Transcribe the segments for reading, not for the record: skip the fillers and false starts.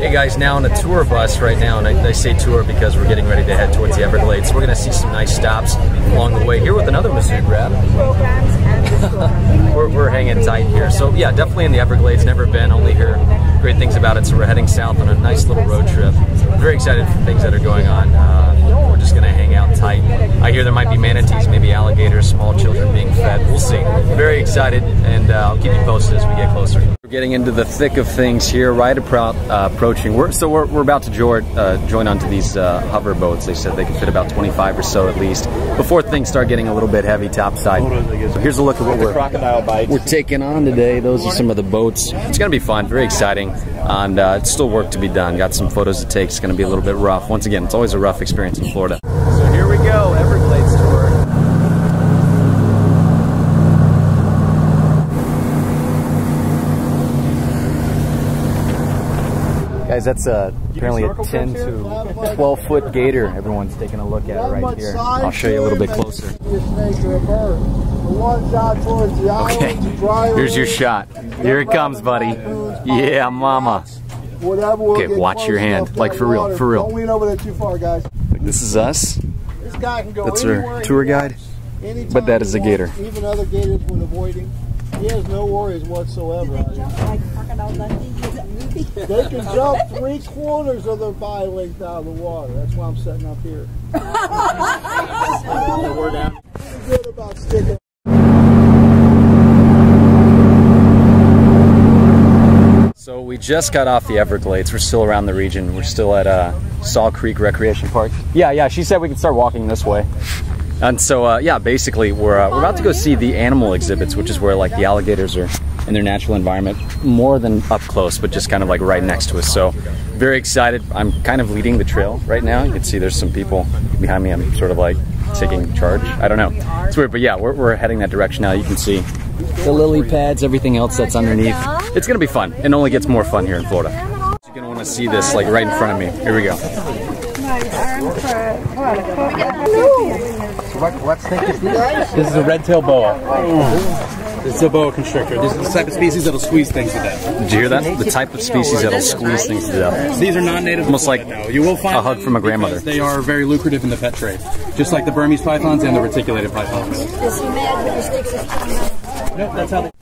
Hey guys, now on a tour bus right now, and I say tour because we're getting ready to head towards the Everglades. So we're going to see some nice stops along the way here with another Mizzou grab. we're hanging tight here. So yeah, definitely in the Everglades, never been, only hear great things about it. So we're heading south on a nice little road trip. Very excited for things that are going on. We're just going to hang out tight. I hear there might be manatees, maybe alligators, small children being fed. We'll see. Very excited, and I'll keep you posted as we get closer. We're getting into the thick of things here, right about approaching. We're about to join onto these hover boats. They said they could fit about 25 or so at least before things start getting a little bit heavy topside. So here's a look at what we're taking on today. Those are some of the boats. It's going to be fun, very exciting, and it's still work to be done. Got some photos to take. It's going to be a little bit rough. Once again, it's always a rough experience in Florida. So here we go, Everglades tour. Guys, that's apparently a 10 to 12 foot gator everyone's taking a look at right here. I'll show you a little bit closer. Okay, here's your shot. Here it comes, buddy. Yeah, mama. Okay, watch your hand. Like, for real, for real. Don't lean over there too far, guys. This is us. That's our tour guide. But that is a gator. Even other gators would avoid him. He has no worries whatsoever. They jump like crocodile Dundee? They can jump 3/4 of their body length out of the water. That's why I'm sitting up here. We're down. Good about sticking. So we just got off the Everglades. We're still around the region. We're still at Sawgrass Recreation Park. Yeah. She said we can start walking this way. And so, yeah, basically we're about to go see the animal exhibits, which is where like the alligators are in their natural environment, more than up close, but just kind of like right next to us. So very excited. I'm kind of leading the trail right now. You can see there's some people behind me. I'm sort of like taking charge. I don't know. It's weird, but yeah, we're heading that direction now. You can see the lily pads, everything else that's underneath. It's going to be fun, and only gets more fun here in Florida. You're going to want to see this like right in front of me. Here we go. What's this? This is a red-tailed boa. Oh. This is a boa constrictor. This is the type of species that'll squeeze things to death. Did you hear that? The type of species that'll squeeze things to death. These are non-native. Almost like you will find a hug from a grandmother. They are very lucrative in the pet trade, just like the Burmese pythons and the reticulated pythons. Is he mad when he sticks his tongue out? Nope, that's how they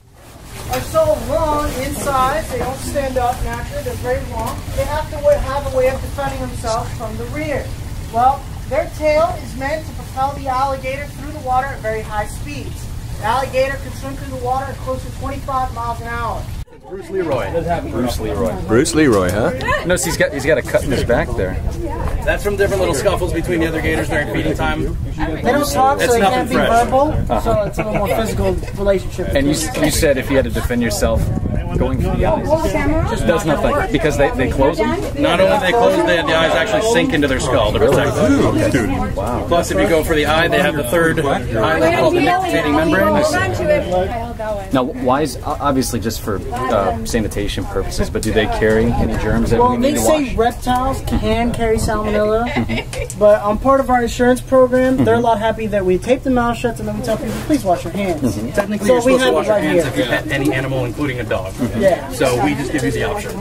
are so long inside. They don't stand up naturally. They're very long. They have to have a way of defending themselves from the rear. Well, their tail is meant to propel the alligator through the water at very high speeds. The alligator can swim through the water at close to 25 miles an hour. It's Bruce Leroy. Bruce Leroy. Bruce Leroy, huh? Notice he's got a cut in his back there. That's from different little scuffles between the other gators during feeding time. They don't talk, so they can't be verbal, so it's a little more physical relationship. And you said if you had to defend yourself, going through the eyes just does nothing because they close them. Not only they close, the eyes actually sink into their skull to protect them. Okay. Wow. Plus, if you go for the eye, they have the third eye called the nictitating membrane. Now, why is obviously just for sanitation purposes? But do they carry any germs that we need to wash? Well, they say reptiles can carry salmonella, but on part of our insurance program, they're a lot happy that we tape the mouth shut and then we tell people, please wash your hands. Technically, you're supposed to wash your hands if you pet any animal, including a dog. Yeah. So we just give you the option.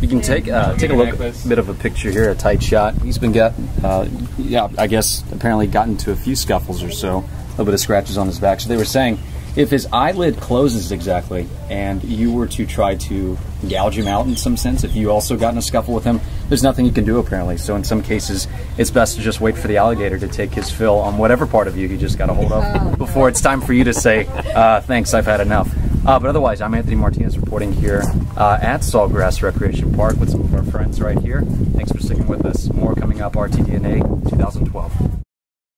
You can take a look, a bit of a picture here, a tight shot. He's been apparently gotten into a few scuffles or so, a little bit of scratches on his back. So they were saying if his eyelid closes exactly and you were to try to gouge him out in some sense, if you also got in a scuffle with him, there's nothing you can do apparently. So in some cases, it's best to just wait for the alligator to take his fill on whatever part of you he just got a hold of before it's time for you to say, thanks, I've had enough. But otherwise, I'm Anthony Martinez reporting here at Sawgrass Recreation Park with some of our friends right here. Thanks for sticking with us. More coming up, RTDNA 2012.